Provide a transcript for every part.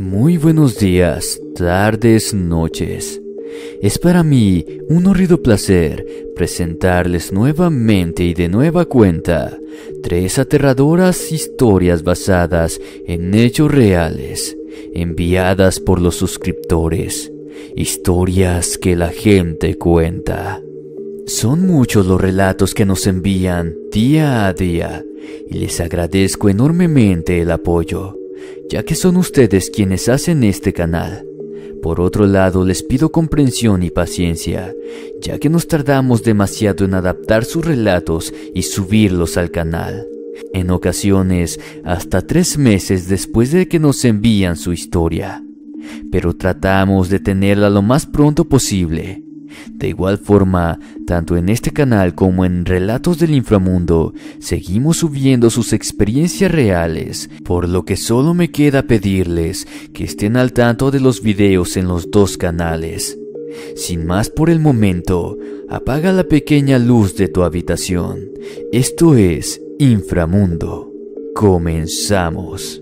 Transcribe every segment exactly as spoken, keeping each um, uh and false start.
Muy buenos días, tardes, noches. Es para mí un horrido placer presentarles nuevamente y de nueva cuenta tres aterradoras historias basadas en hechos reales, enviadas por los suscriptores. Historias que la gente cuenta. Son muchos los relatos que nos envían día a día y les agradezco enormemente el apoyo, ya que son ustedes quienes hacen este canal. Por otro lado, les pido comprensión y paciencia, ya que nos tardamos demasiado en adaptar sus relatos y subirlos al canal. En ocasiones, hasta tres meses después de que nos envían su historia. Pero tratamos de tenerla lo más pronto posible. De igual forma, tanto en este canal como en Relatos del Inframundo, seguimos subiendo sus experiencias reales, por lo que solo me queda pedirles que estén al tanto de los videos en los dos canales. Sin más por el momento, apaga la pequeña luz de tu habitación. Esto es Inframundo. Comenzamos.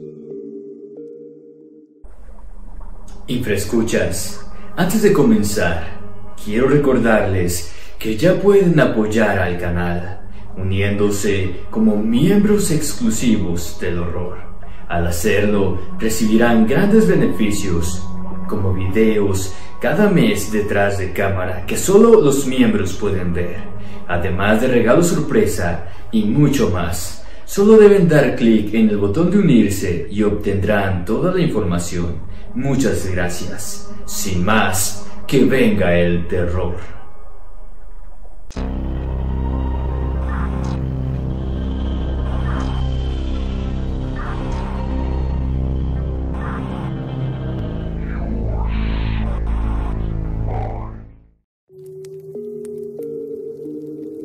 Infraescuchas, antes de comenzar, quiero recordarles que ya pueden apoyar al canal uniéndose como miembros exclusivos del horror. Al hacerlo recibirán grandes beneficios como videos cada mes detrás de cámara que solo los miembros pueden ver, además de regalos sorpresa y mucho más. Solo deben dar clic en el botón de unirse y obtendrán toda la información. Muchas gracias. Sin más, ¡que venga el terror!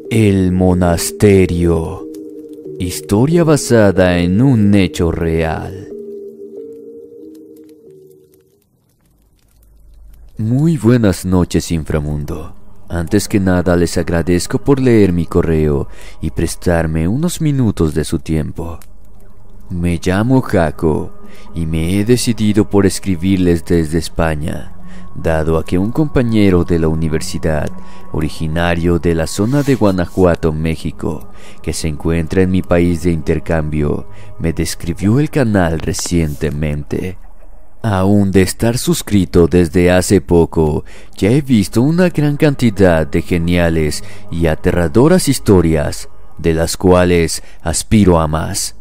El monasterio. Historia basada en un hecho real. Muy buenas noches, Inframundo. Antes que nada les agradezco por leer mi correo y prestarme unos minutos de su tiempo. Me llamo Jaco y me he decidido por escribirles desde España, dado a que un compañero de la universidad, originario de la zona de Guanajuato, México, que se encuentra en mi país de intercambio, me describió el canal recientemente. Aún de estar suscrito desde hace poco, ya he visto una gran cantidad de geniales y aterradoras historias, de las cuales aspiro a más,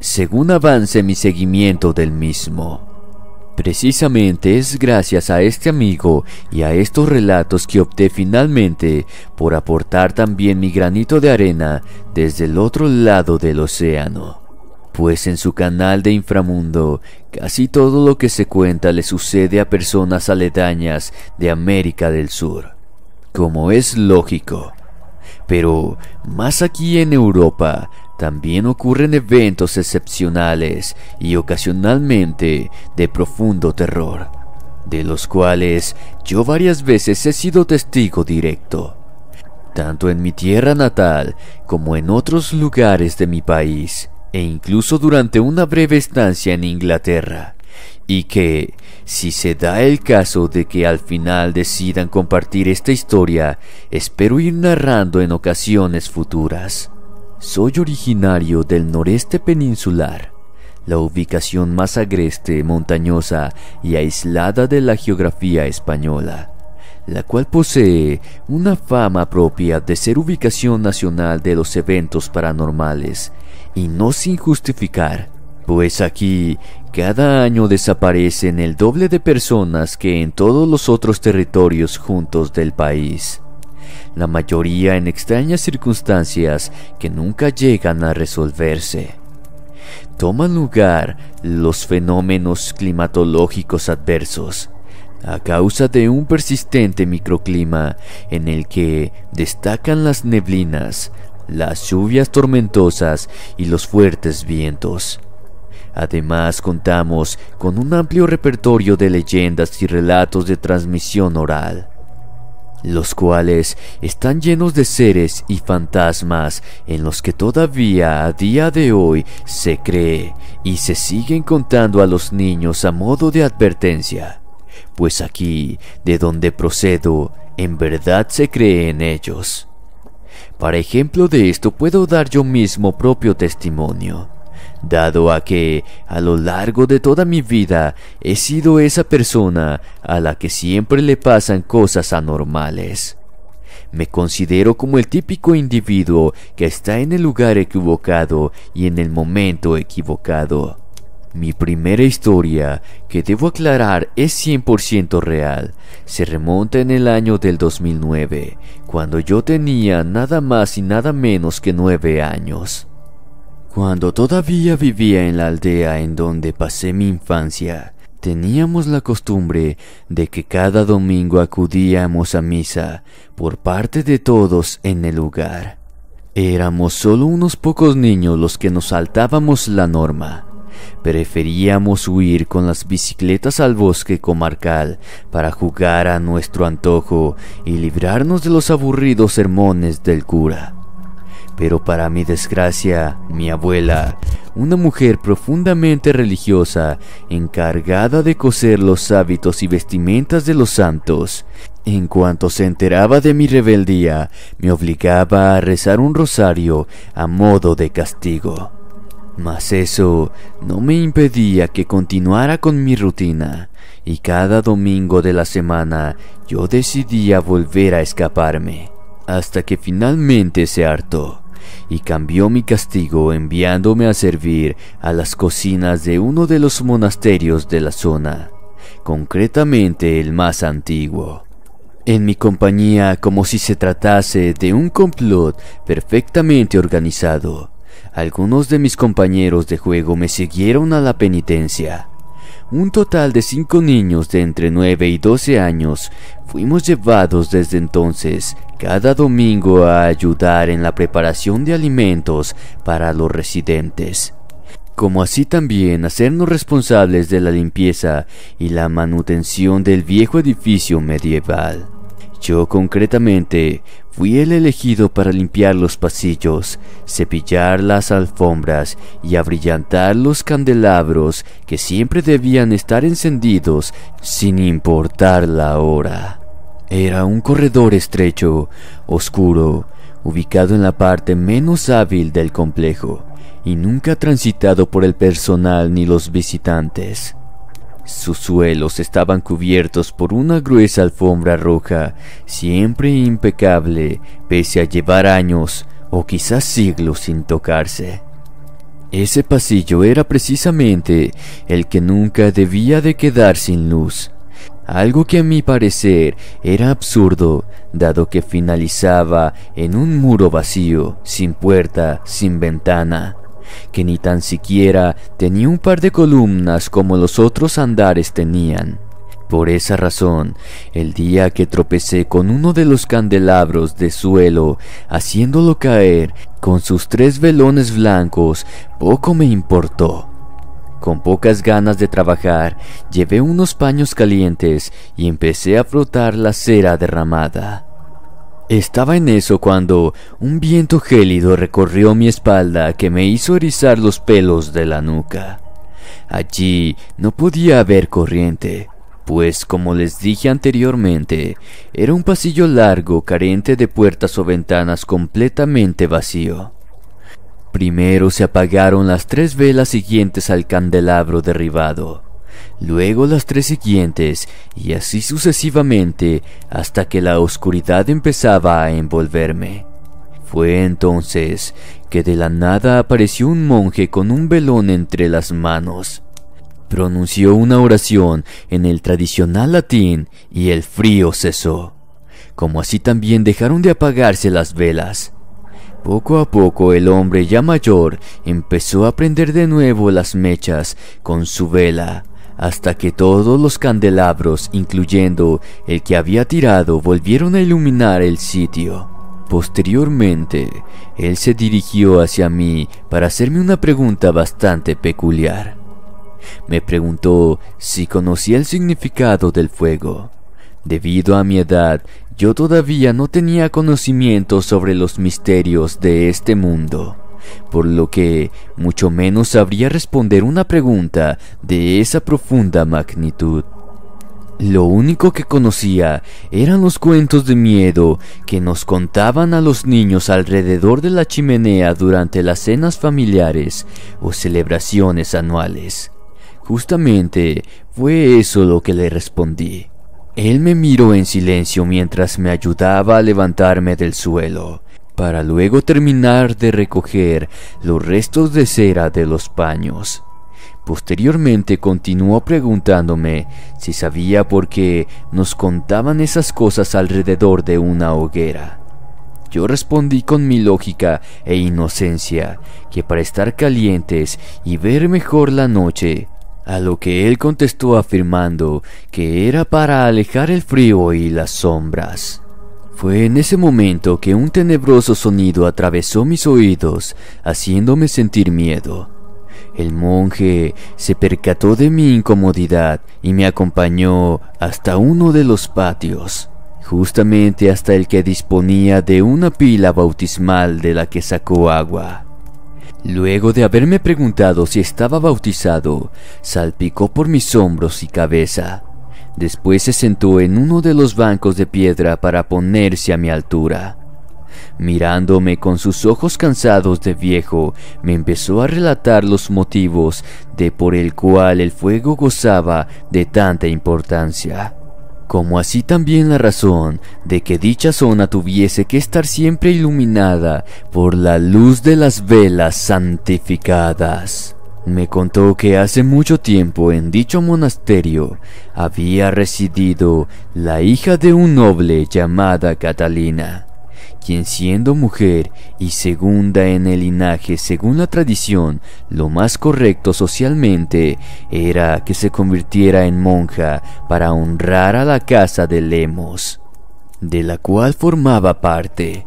según avance mi seguimiento del mismo. Precisamente es gracias a este amigo y a estos relatos que opté finalmente por aportar también mi granito de arena desde el otro lado del océano. Pues en su canal de Inframundo, casi todo lo que se cuenta le sucede a personas aledañas de América del Sur, como es lógico. Pero más aquí en Europa, también ocurren eventos excepcionales y ocasionalmente de profundo terror, de los cuales yo varias veces he sido testigo directo, tanto en mi tierra natal como en otros lugares de mi país. E incluso durante una breve estancia en Inglaterra, y que, si se da el caso de que al final decidan compartir esta historia, espero ir narrando en ocasiones futuras. Soy originario del noreste peninsular, la ubicación más agreste, montañosa y aislada de la geografía española, la cual posee una fama propia de ser ubicación nacional de los eventos paranormales, y no sin justificar, pues aquí cada año desaparecen el doble de personas que en todos los otros territorios juntos del país, la mayoría en extrañas circunstancias que nunca llegan a resolverse. Toman lugar los fenómenos climatológicos adversos, a causa de un persistente microclima en el que destacan las neblinas, las lluvias tormentosas y los fuertes vientos. Además, contamos con un amplio repertorio de leyendas y relatos de transmisión oral, los cuales están llenos de seres y fantasmas en los que todavía a día de hoy se cree y se siguen contando a los niños a modo de advertencia, pues aquí, de donde procedo, en verdad se cree en ellos. Para ejemplo de esto puedo dar yo mismo propio testimonio, dado a que a lo largo de toda mi vida he sido esa persona a la que siempre le pasan cosas anormales. Me considero como el típico individuo que está en el lugar equivocado y en el momento equivocado. Mi primera historia, que debo aclarar es cien por ciento real, se remonta en el año del dos mil nueve, cuando yo tenía nada más y nada menos que nueve años. Cuando todavía vivía en la aldea en donde pasé mi infancia, teníamos la costumbre de que cada domingo acudíamos a misa por parte de todos en el lugar. Éramos solo unos pocos niños los que nos saltábamos la norma. Preferíamos huir con las bicicletas al bosque comarcal para jugar a nuestro antojo y librarnos de los aburridos sermones del cura. Pero para mi desgracia, mi abuela, una mujer profundamente religiosa, encargada de coser los hábitos y vestimentas de los santos, en cuanto se enteraba de mi rebeldía, me obligaba a rezar un rosario a modo de castigo. Mas eso no me impedía que continuara con mi rutina, y cada domingo de la semana yo decidía volver a escaparme, hasta que finalmente se hartó y cambió mi castigo enviándome a servir a las cocinas de uno de los monasterios de la zona, concretamente el más antiguo. En mi compañía, como si se tratase de un complot perfectamente organizado, algunos de mis compañeros de juego me siguieron a la penitencia. Un total de cinco niños de entre nueve y doce años fuimos llevados desde entonces cada domingo a ayudar en la preparación de alimentos para los residentes, como así también hacernos responsables de la limpieza y la manutención del viejo edificio medieval. Yo concretamente fui el elegido para limpiar los pasillos, cepillar las alfombras y abrillantar los candelabros que siempre debían estar encendidos sin importar la hora. Era un corredor estrecho, oscuro, ubicado en la parte menos hábil del complejo y nunca transitado por el personal ni los visitantes. Sus suelos estaban cubiertos por una gruesa alfombra roja, siempre impecable, pese a llevar años o quizás siglos sin tocarse. Ese pasillo era precisamente el que nunca debía de quedar sin luz, algo que a mi parecer era absurdo, dado que finalizaba en un muro vacío, sin puerta, sin ventana, que ni tan siquiera tenía un par de columnas como los otros andares tenían. Por esa razón, el día que tropecé con uno de los candelabros de suelo, haciéndolo caer con sus tres velones blancos, poco me importó. Con pocas ganas de trabajar, llevé unos paños calientes y empecé a frotar la cera derramada. Estaba en eso cuando un viento gélido recorrió mi espalda que me hizo erizar los pelos de la nuca. Allí no podía haber corriente, pues como les dije anteriormente, era un pasillo largo carente de puertas o ventanas, completamente vacío. Primero se apagaron las tres velas siguientes al candelabro derribado, luego las tres siguientes y así sucesivamente hasta que la oscuridad empezaba a envolverme. Fue entonces que de la nada apareció un monje con un velón entre las manos. Pronunció una oración en el tradicional latín y el frío cesó, como así también dejaron de apagarse las velas. Poco a poco el hombre ya mayor empezó a prender de nuevo las mechas con su vela, hasta que todos los candelabros, incluyendo el que había tirado, volvieron a iluminar el sitio. Posteriormente, él se dirigió hacia mí para hacerme una pregunta bastante peculiar. Me preguntó si conocía el significado del fuego, Debido a mi edad, yo todavía no tenía conocimiento sobre los misterios de este mundo, por lo que mucho menos sabría responder una pregunta de esa profunda magnitud. Lo único que conocía eran los cuentos de miedo que nos contaban a los niños alrededor de la chimenea durante las cenas familiares o celebraciones anuales. Justamente fue eso lo que le respondí. Él me miró en silencio mientras me ayudaba a levantarme del suelo, para luego terminar de recoger los restos de cera de los paños. Posteriormente continuó preguntándome si sabía por qué nos contaban esas cosas alrededor de una hoguera. Yo respondí con mi lógica e inocencia que para estar calientes y ver mejor la noche, a lo que él contestó afirmando que era para alejar el frío y las sombras. Fue en ese momento que un tenebroso sonido atravesó mis oídos, haciéndome sentir miedo. El monje se percató de mi incomodidad y me acompañó hasta uno de los patios, justamente hasta el que disponía de una pila bautismal de la que sacó agua. Luego de haberme preguntado si estaba bautizado, salpicó por mis hombros y cabeza. Después se sentó en uno de los bancos de piedra para ponerse a mi altura. Mirándome con sus ojos cansados de viejo, me empezó a relatar los motivos de por el cual el fuego gozaba de tanta importancia, como así también la razón de que dicha zona tuviese que estar siempre iluminada por la luz de las velas santificadas. Me contó que hace mucho tiempo en dicho monasterio había residido la hija de un noble llamada Catalina, quien siendo mujer y segunda en el linaje según la tradición, lo más correcto socialmente era que se convirtiera en monja para honrar a la casa de Lemos, de la cual formaba parte.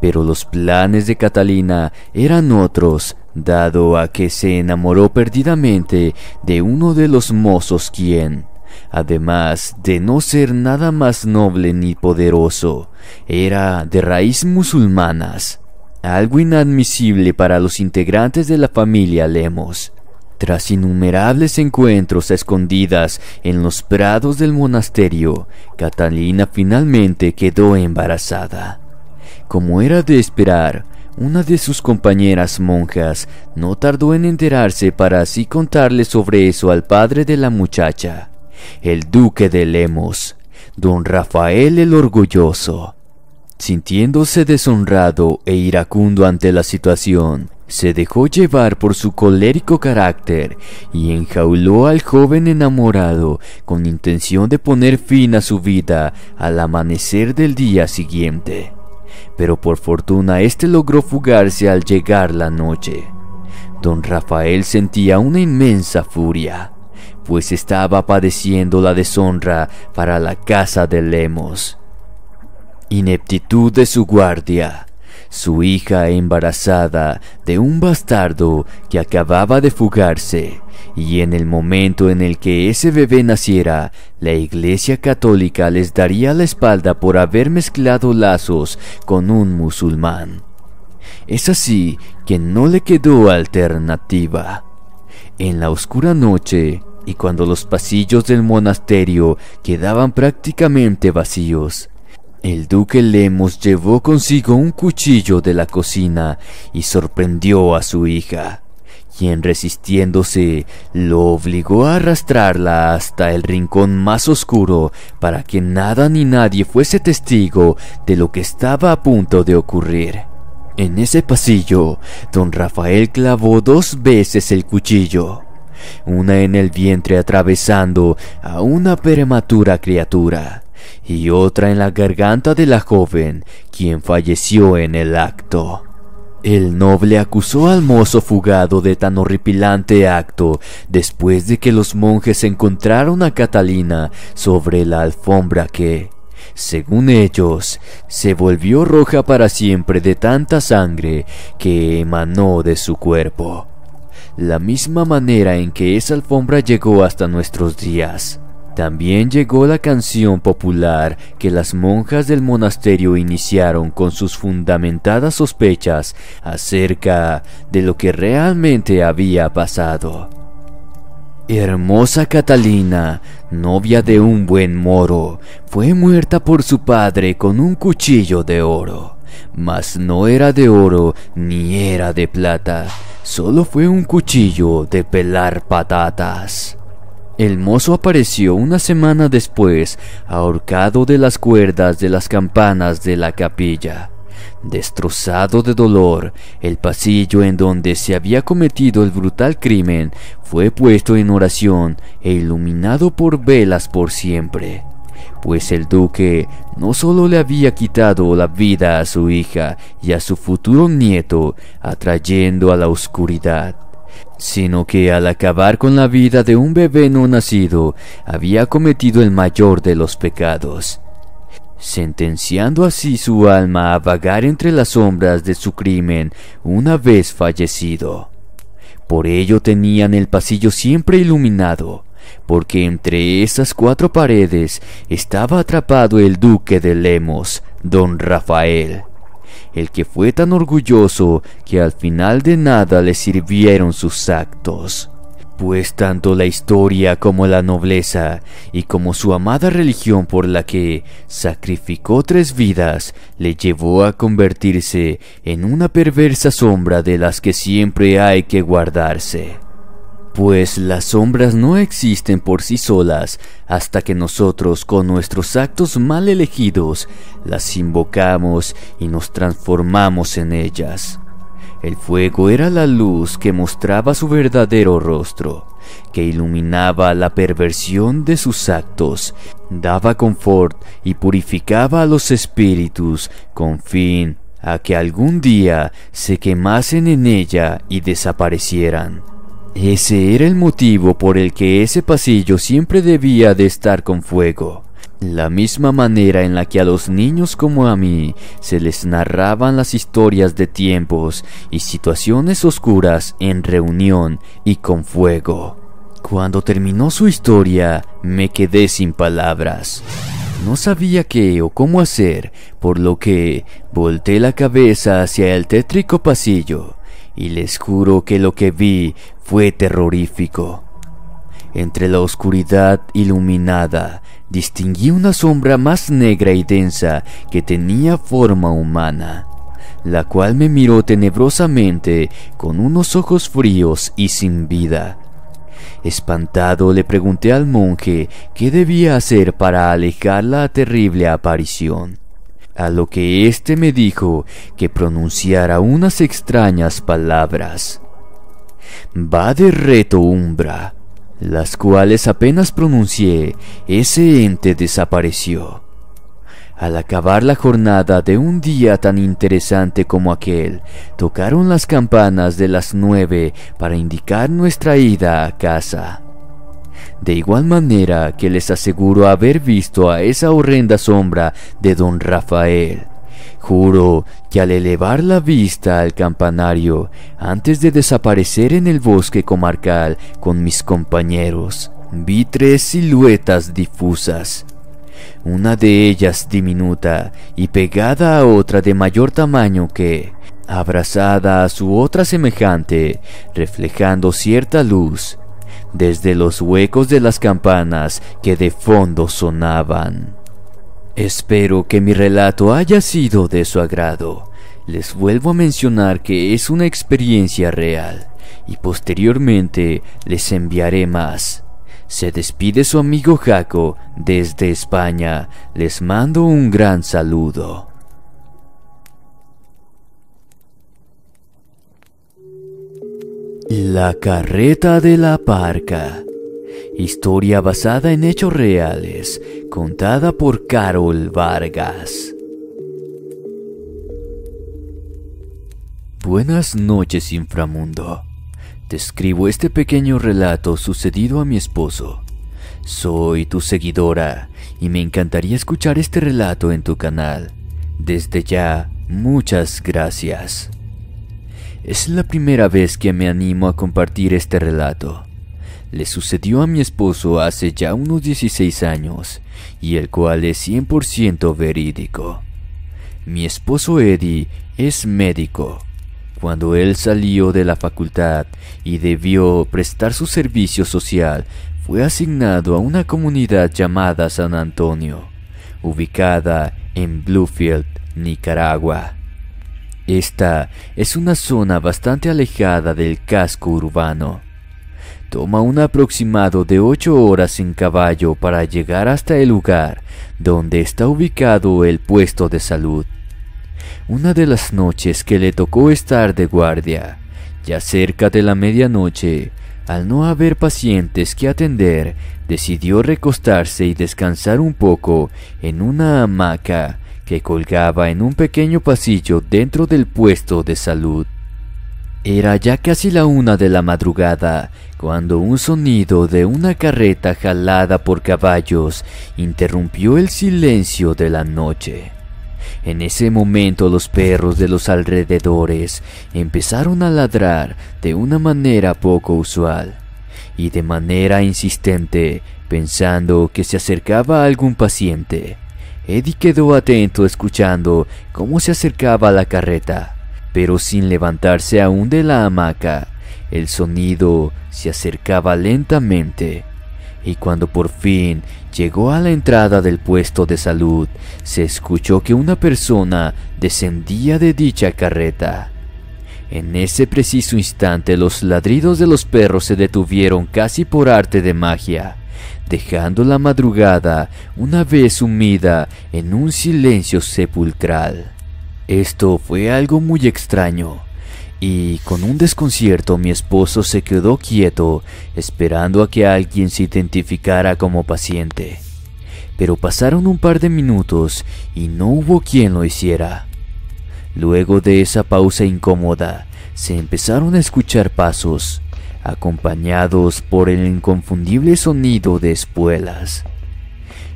Pero los planes de Catalina eran otros, dado a que se enamoró perdidamente de uno de los mozos quien, además de no ser nada más noble ni poderoso, era de raíz musulmanas, algo inadmisible para los integrantes de la familia Lemos. Tras innumerables encuentros a escondidas en los prados del monasterio, Catalina finalmente quedó embarazada. Como era de esperar, una de sus compañeras monjas no tardó en enterarse para así contarle sobre eso al padre de la muchacha, el duque de Lemos, don Rafael el Orgulloso. Sintiéndose deshonrado e iracundo ante la situación, se dejó llevar por su colérico carácter y enjauló al joven enamorado con intención de poner fin a su vida al amanecer del día siguiente. Pero por fortuna este logró fugarse al llegar la noche. Don Rafael sentía una inmensa furia, pues estaba padeciendo la deshonra para la casa de Lemos, ineptitud de su guardia, su hija embarazada de un bastardo que acababa de fugarse, y en el momento en el que ese bebé naciera, la Iglesia Católica les daría la espalda por haber mezclado lazos con un musulmán. Es así que no le quedó alternativa. En la oscura noche, y cuando los pasillos del monasterio quedaban prácticamente vacíos, el duque Lemos llevó consigo un cuchillo de la cocina y sorprendió a su hija, quien resistiéndose lo obligó a arrastrarla hasta el rincón más oscuro para que nada ni nadie fuese testigo de lo que estaba a punto de ocurrir. En ese pasillo, don Rafael clavó dos veces el cuchillo, una en el vientre atravesando a una prematura criatura y otra en la garganta de la joven, quien falleció en el acto. El noble acusó al mozo fugado de tan horripilante acto después de que los monjes encontraron a Catalina sobre la alfombra que, según ellos, se volvió roja para siempre de tanta sangre que emanó de su cuerpo. La misma manera en que esa alfombra llegó hasta nuestros días, También llegó la canción popular que las monjas del monasterio iniciaron con sus fundamentadas sospechas acerca de lo que realmente había pasado. Hermosa Catalina, novia de un buen moro, fue muerta por su padre con un cuchillo de oro. Mas no era de oro ni era de plata, solo fue un cuchillo de pelar patatas. El mozo apareció una semana después, ahorcado de las cuerdas de las campanas de la capilla. Destrozado de dolor, el pasillo en donde se había cometido el brutal crimen fue puesto en oración e iluminado por velas por siempre, pues el duque no solo le había quitado la vida a su hija y a su futuro nieto, atrayendo a la oscuridad, sino que al acabar con la vida de un bebé no nacido, había cometido el mayor de los pecados, sentenciando así su alma a vagar entre las sombras de su crimen una vez fallecido. Por ello tenían el pasillo siempre iluminado, porque entre esas cuatro paredes estaba atrapado el duque de Lemos, don Rafael, el que fue tan orgulloso que al final de nada le sirvieron sus actos, pues tanto la historia como la nobleza y como su amada religión por la que sacrificó tres vidas le llevó a convertirse en una perversa sombra de las que siempre hay que guardarse, pues las sombras no existen por sí solas hasta que nosotros con nuestros actos mal elegidos las invocamos y nos transformamos en ellas. El fuego era la luz que mostraba su verdadero rostro, que iluminaba la perversión de sus actos, daba confort y purificaba a los espíritus con fin a que algún día se quemasen en ella y desaparecieran. Ese era el motivo por el que ese pasillo siempre debía de estar con fuego. La misma manera en la que a los niños como a mí se les narraban las historias de tiempos y situaciones oscuras en reunión y con fuego. Cuando terminó su historia, me quedé sin palabras. No sabía qué o cómo hacer, por lo que volteé la cabeza hacia el tétrico pasillo. Y les juro que lo que vi fue terrorífico. Entre la oscuridad iluminada, distinguí una sombra más negra y densa que tenía forma humana, la cual me miró tenebrosamente con unos ojos fríos y sin vida. Espantado le pregunté al monje qué debía hacer para alejar la terrible aparición, a lo que éste me dijo que pronunciara unas extrañas palabras. Va de reto umbra, las cuales apenas pronuncié, ese ente desapareció. Al acabar la jornada de un día tan interesante como aquel, tocaron las campanas de las nueve para indicar nuestra ida a casa. De igual manera que les aseguro haber visto a esa horrenda sombra de don Rafael, juro que al elevar la vista al campanario, antes de desaparecer en el bosque comarcal con mis compañeros, vi tres siluetas difusas. Una de ellas diminuta y pegada a otra de mayor tamaño que, abrazada a su otra semejante, reflejando cierta luz, desde los huecos de las campanas que de fondo sonaban. Espero que mi relato haya sido de su agrado. Les vuelvo a mencionar que es una experiencia real y posteriormente les enviaré más. Se despide su amigo Jaco desde España. Les mando un gran saludo. La carreta de la parca. Historia basada en hechos reales, contada por Carol Vargas. Buenas noches, inframundo. Describo este pequeño relato sucedido a mi esposo. Soy tu seguidora y me encantaría escuchar este relato en tu canal. Desde ya, muchas gracias. Es la primera vez que me animo a compartir este relato. le sucedió a mi esposo hace ya unos dieciséis años, y el cual es cien por ciento verídico. Mi esposo Eddie es médico. Cuando él salió de la facultad y debió prestar su servicio social, fue asignado a una comunidad llamada San Antonio, ubicada en Bluefield, Nicaragua. Esta es una zona bastante alejada del casco urbano. Toma un aproximado de ocho horas en caballo para llegar hasta el lugar donde está ubicado el puesto de salud. Una de las noches que le tocó estar de guardia, ya cerca de la medianoche, al no haber pacientes que atender, decidió recostarse y descansar un poco en una hamaca que colgaba en un pequeño pasillo dentro del puesto de salud. Era ya casi la una de la madrugada, cuando un sonido de una carreta jalada por caballos interrumpió el silencio de la noche. En ese momento los perros de los alrededores empezaron a ladrar de una manera poco usual y de manera insistente, pensando que se acercaba a algún paciente. Eddie quedó atento escuchando cómo se acercaba la carreta, pero sin levantarse aún de la hamaca, el sonido se acercaba lentamente, y cuando por fin llegó a la entrada del puesto de salud, se escuchó que una persona descendía de dicha carreta. En ese preciso instante los ladridos de los perros se detuvieron casi por arte de magia, dejando la madrugada una vez sumida en un silencio sepulcral. Esto fue algo muy extraño, y con un desconcierto mi esposo se quedó quieto, esperando a que alguien se identificara como paciente. Pero pasaron un par de minutos y no hubo quien lo hiciera. Luego de esa pausa incómoda, se empezaron a escuchar pasos, acompañados por el inconfundible sonido de espuelas.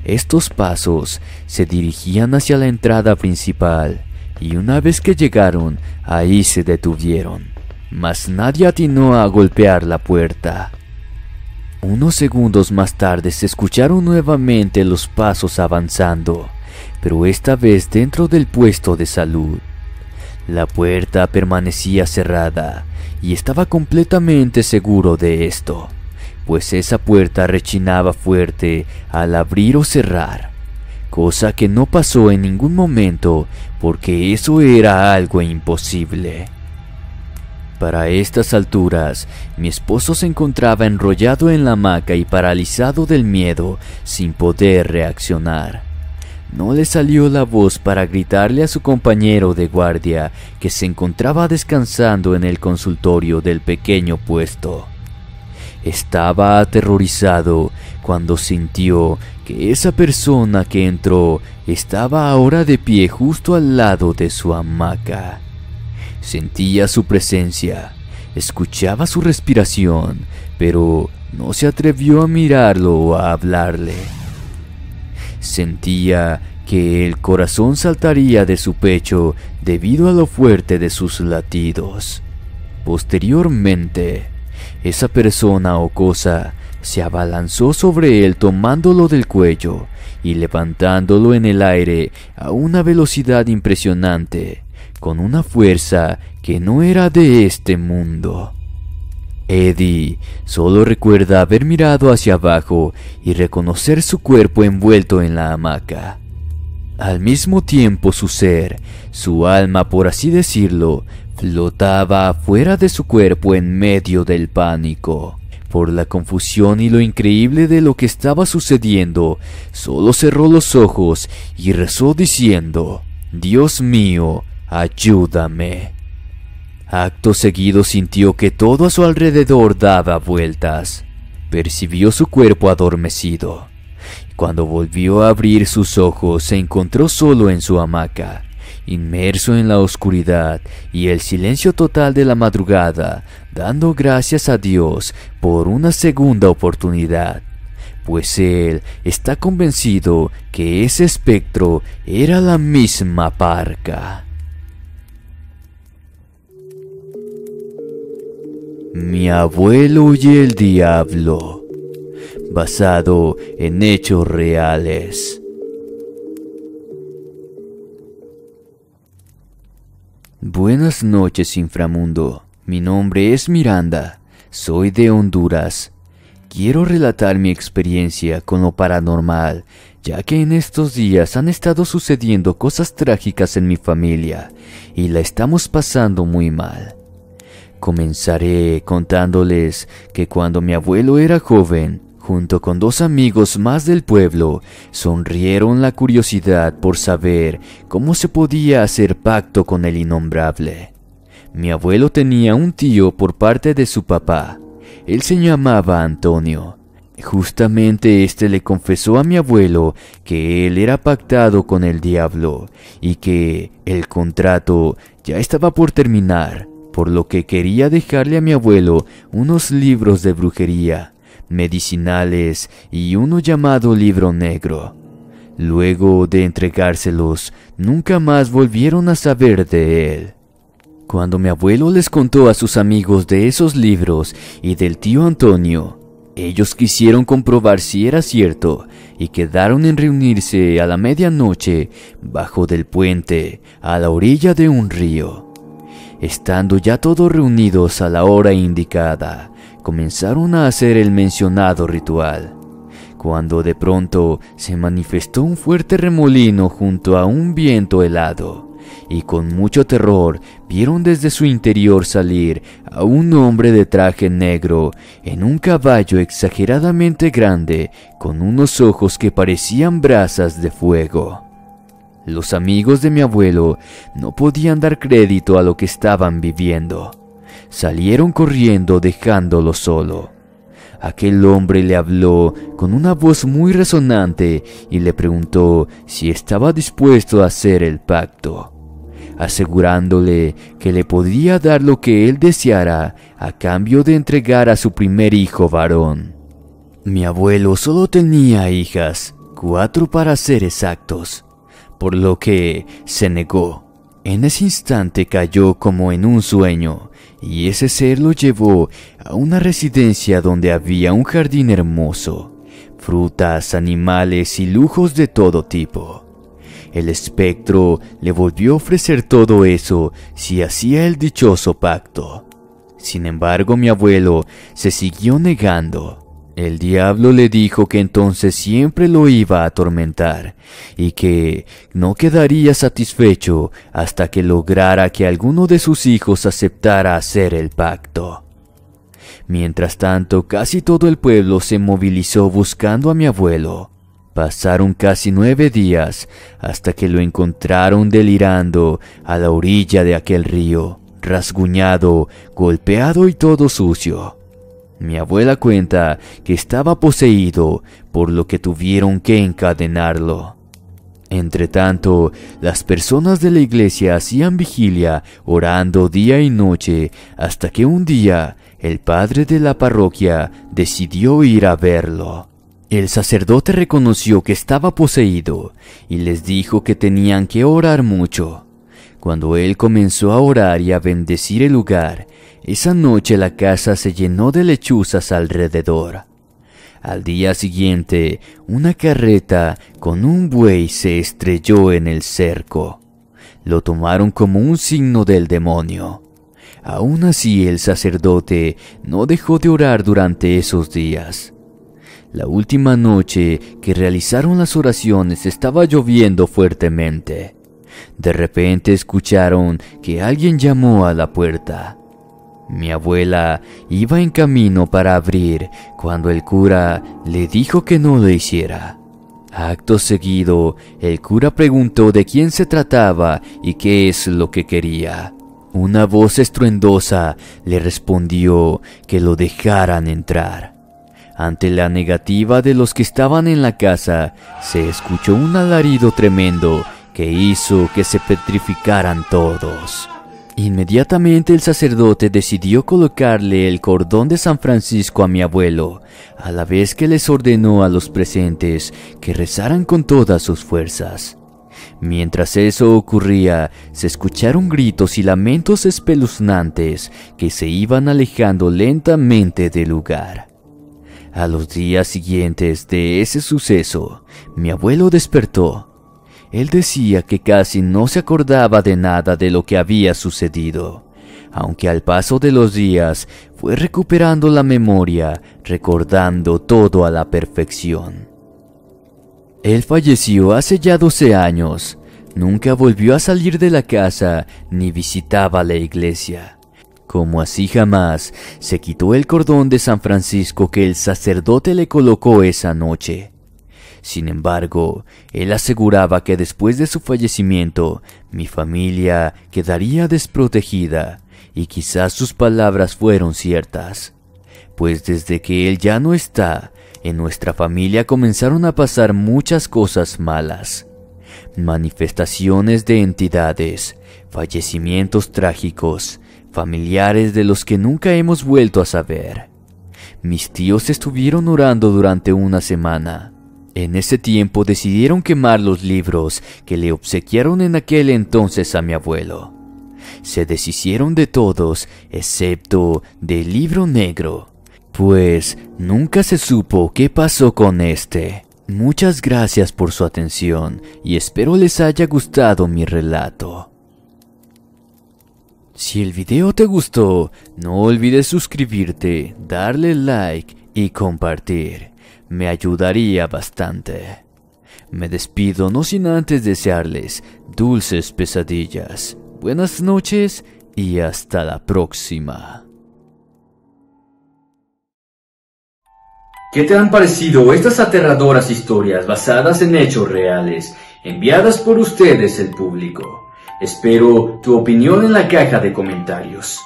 Estos pasos se dirigían hacia la entrada principal, y una vez que llegaron, ahí se detuvieron, mas nadie atinó a golpear la puerta. Unos segundos más tarde se escucharon nuevamente los pasos avanzando, pero esta vez dentro del puesto de salud. La puerta permanecía cerrada, y estaba completamente seguro de esto, pues esa puerta rechinaba fuerte al abrir o cerrar, cosa que no pasó en ningún momento, porque eso era algo imposible. Para estas alturas, mi esposo se encontraba enrollado en la hamaca y paralizado del miedo, sin poder reaccionar. No le salió la voz para gritarle a su compañero de guardia, que se encontraba descansando en el consultorio del pequeño puesto. Estaba aterrorizado cuando sintió que esa persona que entró estaba ahora de pie justo al lado de su hamaca. Sentía su presencia, escuchaba su respiración, pero no se atrevió a mirarlo o a hablarle. Sentía que el corazón saltaría de su pecho debido a lo fuerte de sus latidos. Posteriormente, esa persona o cosa se abalanzó sobre él tomándolo del cuello y levantándolo en el aire a una velocidad impresionante, con una fuerza que no era de este mundo. Eddie solo recuerda haber mirado hacia abajo y reconocer su cuerpo envuelto en la hamaca. Al mismo tiempo su ser, su alma por así decirlo, flotaba fuera de su cuerpo en medio del pánico. Por la confusión y lo increíble de lo que estaba sucediendo, solo cerró los ojos y rezó diciendo: «Dios mío, ayúdame». Acto seguido sintió que todo a su alrededor daba vueltas. Percibió su cuerpo adormecido. Cuando volvió a abrir sus ojos, se encontró solo en su hamaca, inmerso en la oscuridad y el silencio total de la madrugada, dando gracias a Dios por una segunda oportunidad, pues él está convencido que ese espectro era la misma parca. Mi abuelo y el diablo, basado en hechos reales. Buenas noches, inframundo. Mi nombre es Miranda. Soy de Honduras. Quiero relatar mi experiencia con lo paranormal, ya que en estos días han estado sucediendo cosas trágicas en mi familia y la estamos pasando muy mal. Comenzaré contándoles que cuando mi abuelo era joven, junto con dos amigos más del pueblo, sonrieron la curiosidad por saber cómo se podía hacer pacto con el innombrable. Mi abuelo tenía un tío por parte de su papá. Él se llamaba Antonio. Justamente este le confesó a mi abuelo que él era pactado con el diablo y que el contrato ya estaba por terminar, por lo que quería dejarle a mi abuelo unos libros de brujería, medicinales y uno llamado Libro Negro. Luego de entregárselos, nunca más volvieron a saber de él. Cuando mi abuelo les contó a sus amigos de esos libros y del tío Antonio, ellos quisieron comprobar si era cierto y quedaron en reunirse a la medianoche bajo del puente a la orilla de un río. Estando ya todos reunidos a la hora indicada, comenzaron a hacer el mencionado ritual, cuando de pronto se manifestó un fuerte remolino junto a un viento helado. Y con mucho terror vieron desde su interior salir a un hombre de traje negro en un caballo exageradamente grande con unos ojos que parecían brasas de fuego. Los amigos de mi abuelo no podían dar crédito a lo que estaban viviendo. Salieron corriendo dejándolo solo. Aquel hombre le habló con una voz muy resonante y le preguntó si estaba dispuesto a hacer el pacto, asegurándole que le podía dar lo que él deseara a cambio de entregar a su primer hijo varón. Mi abuelo solo tenía hijas, cuatro para ser exactos, por lo que se negó. En ese instante cayó como en un sueño, y ese ser lo llevó a una residencia donde había un jardín hermoso, frutas, animales y lujos de todo tipo. El espectro le volvió a ofrecer todo eso si hacía el dichoso pacto. Sin embargo, mi abuelo se siguió negando. El diablo le dijo que entonces siempre lo iba a atormentar y que no quedaría satisfecho hasta que lograra que alguno de sus hijos aceptara hacer el pacto. Mientras tanto, casi todo el pueblo se movilizó buscando a mi abuelo. Pasaron casi nueve días hasta que lo encontraron delirando a la orilla de aquel río, rasguñado, golpeado y todo sucio. Mi abuela cuenta que estaba poseído, por lo que tuvieron que encadenarlo. Entretanto, las personas de la iglesia hacían vigilia, orando día y noche, hasta que un día el padre de la parroquia decidió ir a verlo. El sacerdote reconoció que estaba poseído y les dijo que tenían que orar mucho. Cuando él comenzó a orar y a bendecir el lugar, esa noche la casa se llenó de lechuzas alrededor. Al día siguiente, una carreta con un buey se estrelló en el cerco. Lo tomaron como un signo del demonio. Aún así, el sacerdote no dejó de orar durante esos días. La última noche que realizaron las oraciones estaba lloviendo fuertemente. De repente escucharon que alguien llamó a la puerta. Mi abuela iba en camino para abrir cuando el cura le dijo que no lo hiciera. Acto seguido, el cura preguntó de quién se trataba y qué es lo que quería. Una voz estruendosa le respondió que lo dejaran entrar. Ante la negativa de los que estaban en la casa, se escuchó un alarido tremendo que hizo que se petrificaran todos. Inmediatamente el sacerdote decidió colocarle el cordón de San Francisco a mi abuelo, a la vez que les ordenó a los presentes que rezaran con todas sus fuerzas. Mientras eso ocurría, se escucharon gritos y lamentos espeluznantes que se iban alejando lentamente del lugar. A los días siguientes de ese suceso, mi abuelo despertó. Él decía que casi no se acordaba de nada de lo que había sucedido, aunque al paso de los días fue recuperando la memoria, recordando todo a la perfección. Él falleció hace ya doce años, nunca volvió a salir de la casa ni visitaba la iglesia. Como así jamás, se quitó el cordón de San Francisco que el sacerdote le colocó esa noche. Sin embargo, él aseguraba que después de su fallecimiento, mi familia quedaría desprotegida, y quizás sus palabras fueron ciertas, pues desde que él ya no está, en nuestra familia comenzaron a pasar muchas cosas malas. Manifestaciones de entidades, fallecimientos trágicos, familiares de los que nunca hemos vuelto a saber. Mis tíos estuvieron orando durante una semana. En ese tiempo decidieron quemar los libros que le obsequiaron en aquel entonces a mi abuelo. Se deshicieron de todos, excepto del Libro Negro, pues nunca se supo qué pasó con este. Muchas gracias por su atención y espero les haya gustado mi relato. Si el video te gustó, no olvides suscribirte, darle like y compartir. Me ayudaría bastante. Me despido no sin antes desearles dulces pesadillas, buenas noches y hasta la próxima. ¿Qué te han parecido estas aterradoras historias basadas en hechos reales, enviadas por ustedes el público? Espero tu opinión en la caja de comentarios.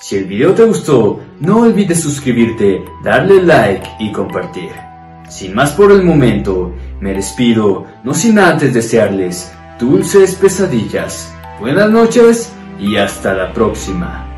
Si el video te gustó, no olvides suscribirte, darle like y compartir. Sin más por el momento, me despido, no sin antes desearles dulces pesadillas, buenas noches y hasta la próxima.